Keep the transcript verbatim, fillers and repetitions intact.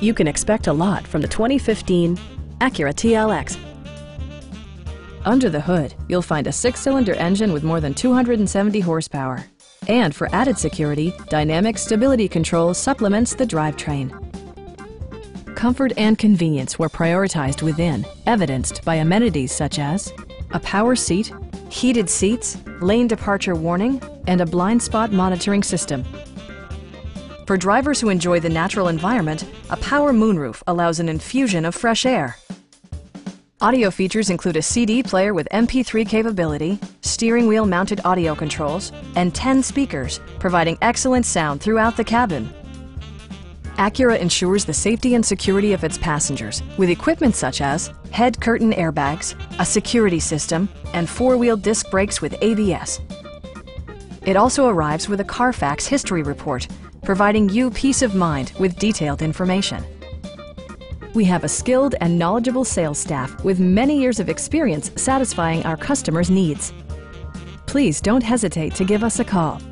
You can expect a lot from the twenty fifteen Acura T L X. Under the hood, you'll find a six-cylinder engine with more than two hundred seventy horsepower. And for added security, Dynamic Stability Control supplements the drivetrain. Comfort and convenience were prioritized within, evidenced by amenities such as a power seat, heated seats, lane departure warning, and a blind spot monitoring system. For drivers who enjoy the natural environment, a power moonroof allows an infusion of fresh air. Audio features include a C D player with M P three capability, steering wheel mounted audio controls, and ten speakers, providing excellent sound throughout the cabin. Acura ensures the safety and security of its passengers with equipment such as head curtain airbags, a security system, and four-wheel disc brakes with A B S. It also arrives with a Carfax history report, providing you peace of mind with detailed information. We have a skilled and knowledgeable sales staff with many years of experience satisfying our customers' needs. Please don't hesitate to give us a call.